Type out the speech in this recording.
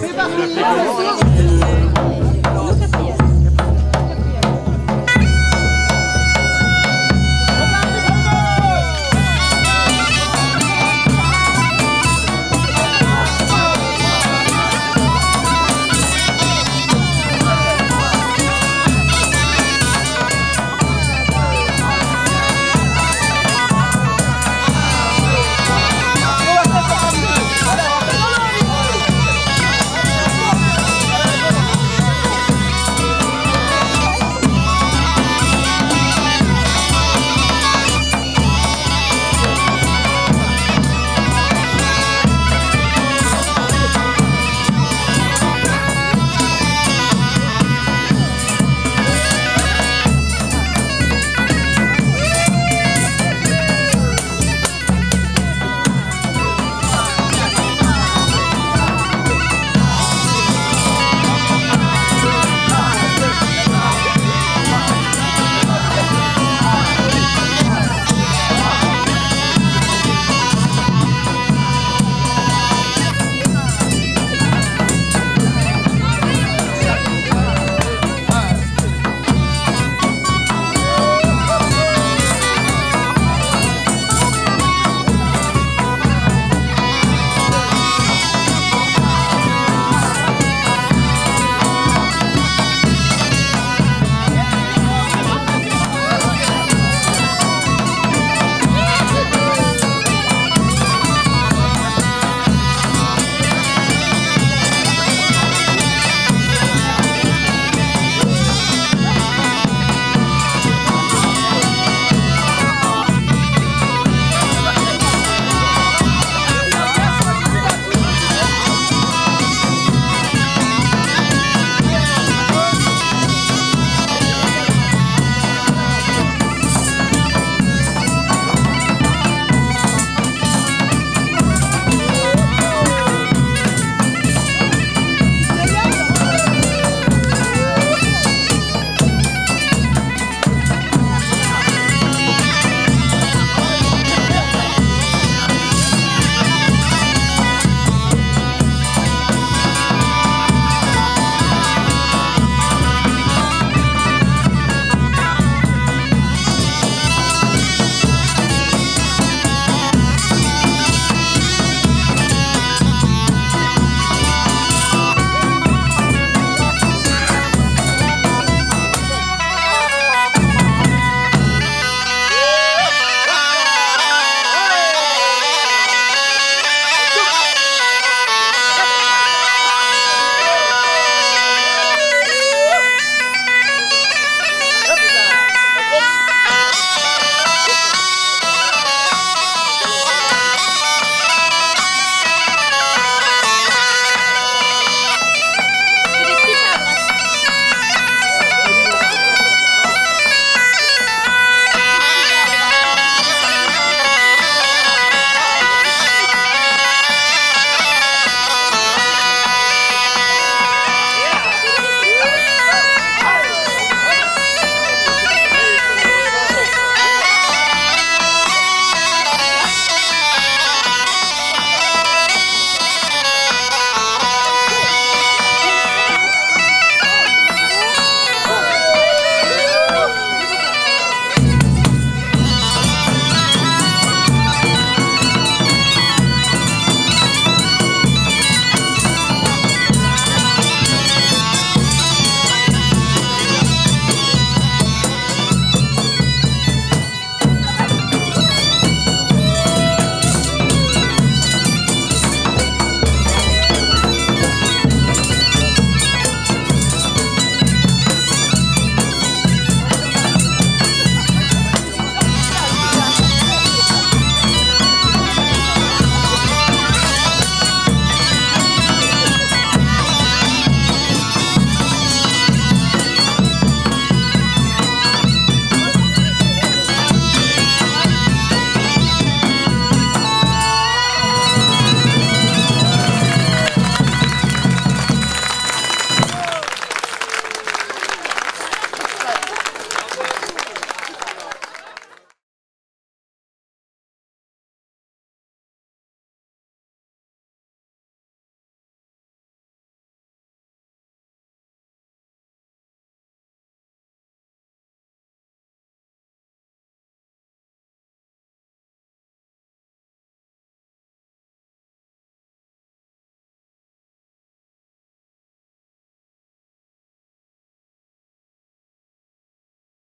C'est parti.